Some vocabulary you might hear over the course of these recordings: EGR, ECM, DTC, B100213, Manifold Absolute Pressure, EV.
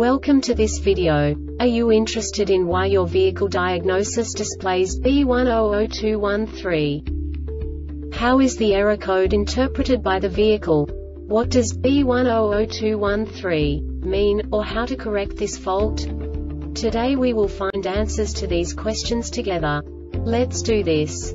Welcome to this video. Are you interested in why your vehicle diagnosis displays B100213? How is the error code interpreted by the vehicle? What does B100213 mean, or how to correct this fault? Today we will find answers to these questions together. Let's do this.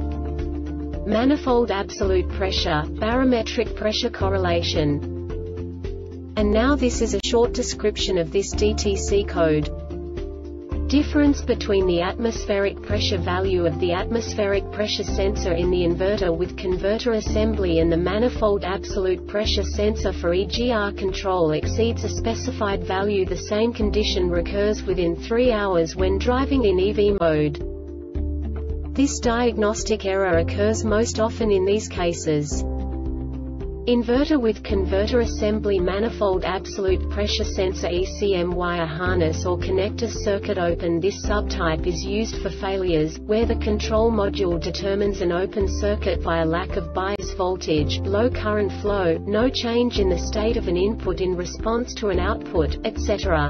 manifold absolute pressure, barometric pressure correlation. And now this is a short description of this DTC code. Difference between the atmospheric pressure value of the atmospheric pressure sensor in the inverter with converter assembly and the manifold absolute pressure sensor for EGR control exceeds a specified value. The same condition recurs within 3 hours when driving in EV mode. This diagnostic error occurs most often in these cases: inverter with converter assembly, manifold absolute pressure sensor, ECM wire harness or connector circuit open. This subtype is used for failures where the control module determines an open circuit by a lack of bias voltage, low current flow, no change in the state of an input in response to an output, etc.